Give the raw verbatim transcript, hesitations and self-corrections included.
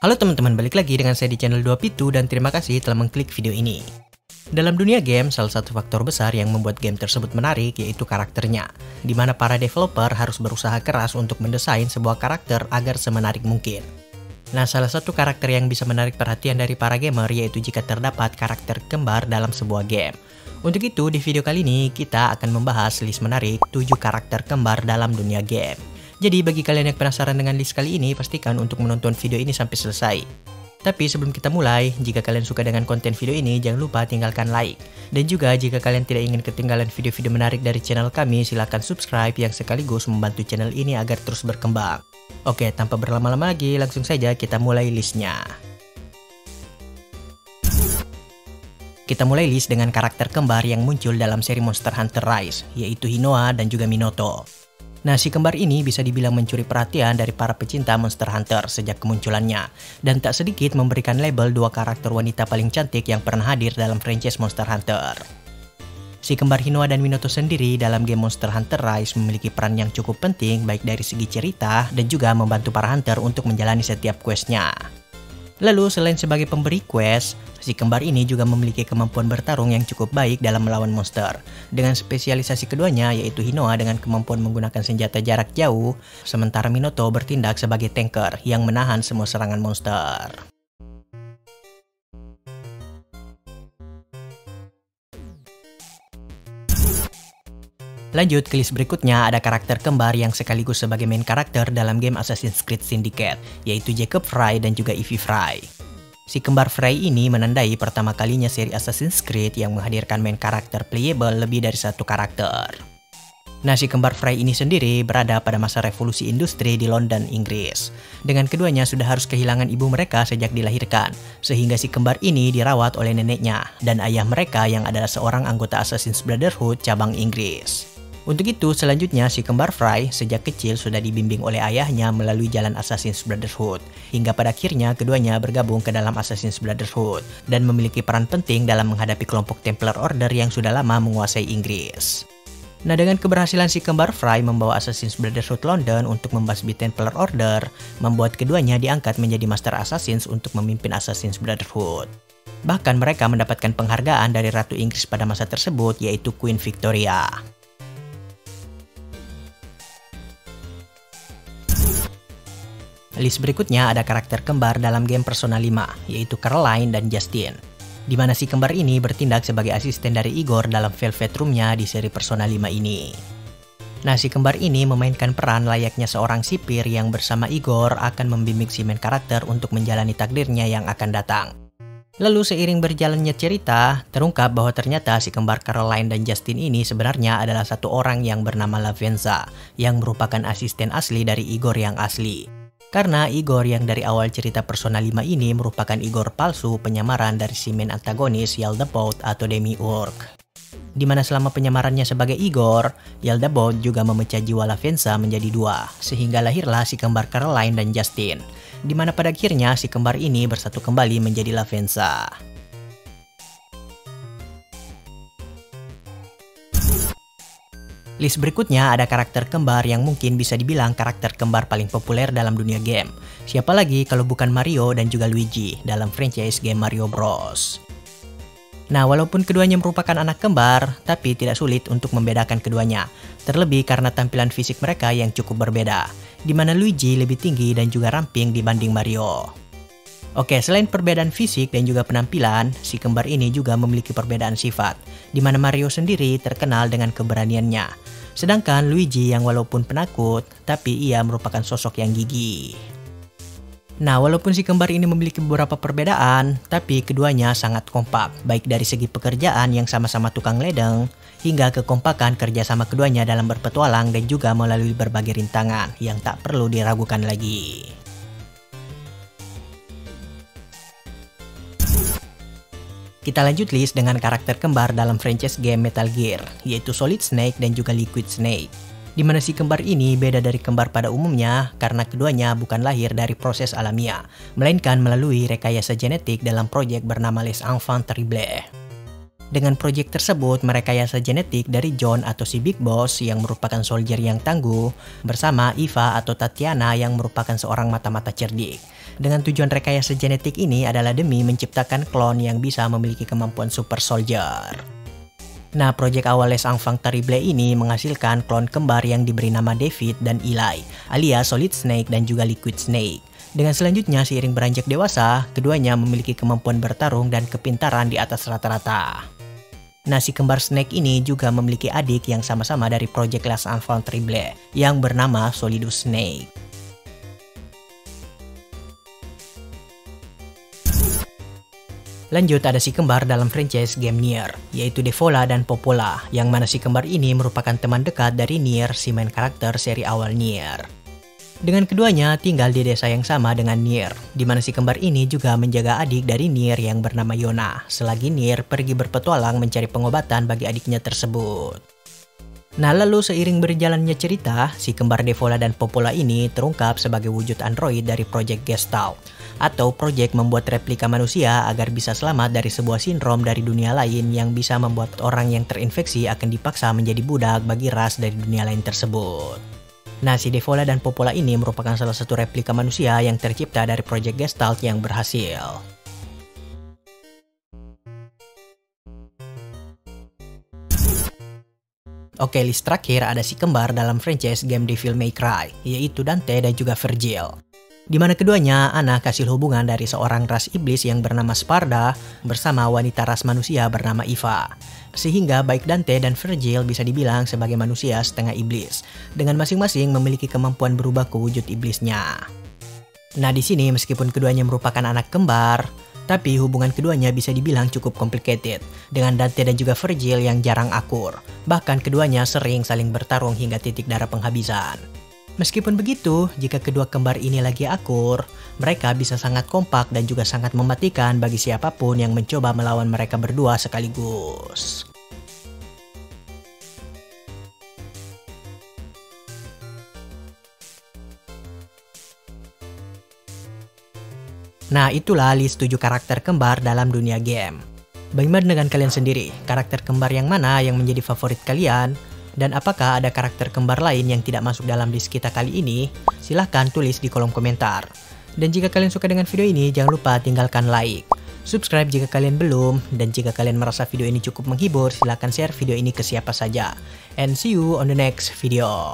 Halo teman-teman, balik lagi dengan saya di channel dua Pitu dan terima kasih telah mengklik video ini. Dalam dunia game, salah satu faktor besar yang membuat game tersebut menarik yaitu karakternya, di mana para developer harus berusaha keras untuk mendesain sebuah karakter agar semenarik mungkin. Nah, salah satu karakter yang bisa menarik perhatian dari para gamer yaitu jika terdapat karakter kembar dalam sebuah game. Untuk itu, di video kali ini kita akan membahas list menarik tujuh karakter kembar dalam dunia game. Jadi bagi kalian yang penasaran dengan list kali ini, pastikan untuk menonton video ini sampai selesai. Tapi sebelum kita mulai, jika kalian suka dengan konten video ini, jangan lupa tinggalkan like. Dan juga jika kalian tidak ingin ketinggalan video-video menarik dari channel kami, silahkan subscribe yang sekaligus membantu channel ini agar terus berkembang. Oke, tanpa berlama-lama lagi, langsung saja kita mulai listnya. Kita mulai list dengan karakter kembar yang muncul dalam seri Monster Hunter Rise, yaitu Hinoa dan juga Minoto. Nah, si kembar ini bisa dibilang mencuri perhatian dari para pecinta Monster Hunter sejak kemunculannya, dan tak sedikit memberikan label dua karakter wanita paling cantik yang pernah hadir dalam franchise Monster Hunter. Si kembar Hinoa dan Minoto sendiri dalam game Monster Hunter Rise memiliki peran yang cukup penting baik dari segi cerita dan juga membantu para hunter untuk menjalani setiap questnya. Lalu selain sebagai pemberi quest, si kembar ini juga memiliki kemampuan bertarung yang cukup baik dalam melawan monster. Dengan spesialisasi keduanya yaitu Hinoa dengan kemampuan menggunakan senjata jarak jauh, sementara Minoto bertindak sebagai tanker yang menahan semua serangan monster. Lanjut ke list berikutnya, ada karakter kembar yang sekaligus sebagai main karakter dalam game Assassin's Creed Syndicate, yaitu Jacob Frye dan juga Evie Frye. Si kembar Frye ini menandai pertama kalinya seri Assassin's Creed yang menghadirkan main karakter playable lebih dari satu karakter. Nah, si kembar Frye ini sendiri berada pada masa revolusi industri di London, Inggris. Dengan keduanya sudah harus kehilangan ibu mereka sejak dilahirkan, sehingga si kembar ini dirawat oleh neneknya dan ayah mereka yang adalah seorang anggota Assassin's Brotherhood cabang Inggris. Untuk itu, selanjutnya si kembar Frye sejak kecil sudah dibimbing oleh ayahnya melalui jalan Assassin's Brotherhood, hingga pada akhirnya keduanya bergabung ke dalam Assassin's Brotherhood dan memiliki peran penting dalam menghadapi kelompok Templar Order yang sudah lama menguasai Inggris. Nah, dengan keberhasilan si kembar Frye membawa Assassin's Brotherhood London untuk membasmi Templar Order, membuat keduanya diangkat menjadi Master Assassins untuk memimpin Assassin's Brotherhood. Bahkan mereka mendapatkan penghargaan dari Ratu Inggris pada masa tersebut yaitu Queen Victoria. List berikutnya ada karakter kembar dalam game Persona lima, yaitu Caroline dan Justin. Di mana si kembar ini bertindak sebagai asisten dari Igor dalam Velvet Room-nya di seri Persona lima ini. Nah, si kembar ini memainkan peran layaknya seorang sipir yang bersama Igor akan membimbing si main karakter untuk menjalani takdirnya yang akan datang. Lalu seiring berjalannya cerita, terungkap bahwa ternyata si kembar Caroline dan Justin ini sebenarnya adalah satu orang yang bernama Lavenza, yang merupakan asisten asli dari Igor yang asli. Karena Igor yang dari awal cerita Persona lima ini merupakan Igor palsu penyamaran dari si main antagonis Yaldabaoth atau Demiurge. Dimana selama penyamarannya sebagai Igor, Yaldabaoth juga memecah jiwa Lavenza menjadi dua, sehingga lahirlah si kembar Caroline dan Justin. Dimana pada akhirnya si kembar ini bersatu kembali menjadi Lavenza. List berikutnya ada karakter kembar yang mungkin bisa dibilang karakter kembar paling populer dalam dunia game. Siapa lagi kalau bukan Mario dan juga Luigi dalam franchise game Mario Bros. Nah, walaupun keduanya merupakan anak kembar, tapi tidak sulit untuk membedakan keduanya. Terlebih karena tampilan fisik mereka yang cukup berbeda, di mana Luigi lebih tinggi dan juga ramping dibanding Mario. Oke, selain perbedaan fisik dan juga penampilan, si kembar ini juga memiliki perbedaan sifat, di mana Mario sendiri terkenal dengan keberaniannya. Sedangkan Luigi yang walaupun penakut, tapi ia merupakan sosok yang gigih. Nah, walaupun si kembar ini memiliki beberapa perbedaan, tapi keduanya sangat kompak, baik dari segi pekerjaan yang sama-sama tukang ledeng, hingga kekompakan kerjasama keduanya dalam berpetualang dan juga melalui berbagai rintangan yang tak perlu diragukan lagi. Kita lanjut list dengan karakter kembar dalam franchise game Metal Gear, yaitu Solid Snake dan juga Liquid Snake. Dimana si kembar ini beda dari kembar pada umumnya karena keduanya bukan lahir dari proses alamiah, melainkan melalui rekayasa genetik dalam proyek bernama Les Enfants Terribles. Dengan proyek tersebut, merekayasa genetik dari John atau si Big Boss yang merupakan soldier yang tangguh bersama Eva atau Tatiana yang merupakan seorang mata-mata cerdik. Dengan tujuan rekayasa genetik ini adalah demi menciptakan klon yang bisa memiliki kemampuan super soldier. Nah, proyek awal Les Enfants Terribles ini menghasilkan klon kembar yang diberi nama David dan Eli, alias Solid Snake dan juga Liquid Snake. Dengan selanjutnya seiring beranjak dewasa, keduanya memiliki kemampuan bertarung dan kepintaran di atas rata-rata. Nah, si kembar Snake ini juga memiliki adik yang sama-sama dari Project Les Enfants Terribles yang bernama Solidus Snake. Lanjut, ada si kembar dalam franchise game Nier, yaitu Devola dan Popola, yang mana si kembar ini merupakan teman dekat dari Nier, si main karakter seri awal Nier. Dengan keduanya tinggal di desa yang sama dengan Nier, di mana si kembar ini juga menjaga adik dari Nier yang bernama Yona, selagi Nier pergi berpetualang mencari pengobatan bagi adiknya tersebut. Nah, lalu seiring berjalannya cerita, si kembar Devola dan Popola ini terungkap sebagai wujud android dari Project Gestalt, atau proyek membuat replika manusia agar bisa selamat dari sebuah sindrom dari dunia lain yang bisa membuat orang yang terinfeksi akan dipaksa menjadi budak bagi ras dari dunia lain tersebut. Nah, si Devola dan Popola ini merupakan salah satu replika manusia yang tercipta dari Project Gestalt yang berhasil. Oke, list terakhir ada si kembar dalam franchise game Devil May Cry, yaitu Dante dan juga Virgil. Di mana keduanya anak hasil hubungan dari seorang ras iblis yang bernama Sparda bersama wanita ras manusia bernama Eva. Sehingga baik Dante dan Virgil bisa dibilang sebagai manusia setengah iblis, dengan masing-masing memiliki kemampuan berubah ke wujud iblisnya. Nah, di sini meskipun keduanya merupakan anak kembar, tapi hubungan keduanya bisa dibilang cukup complicated, dengan Dante dan juga Virgil yang jarang akur. Bahkan keduanya sering saling bertarung hingga titik darah penghabisan. Meskipun begitu, jika kedua kembar ini lagi akur, mereka bisa sangat kompak dan juga sangat mematikan bagi siapapun yang mencoba melawan mereka berdua sekaligus. Nah, itulah list tujuh karakter kembar dalam dunia game. Bagaimana dengan kalian sendiri? Karakter kembar yang mana yang menjadi favorit kalian? Dan apakah ada karakter kembar lain yang tidak masuk dalam list kita kali ini? Silahkan tulis di kolom komentar. Dan jika kalian suka dengan video ini, jangan lupa tinggalkan like, subscribe jika kalian belum, dan jika kalian merasa video ini cukup menghibur, silahkan share video ini ke siapa saja. And see you on the next video.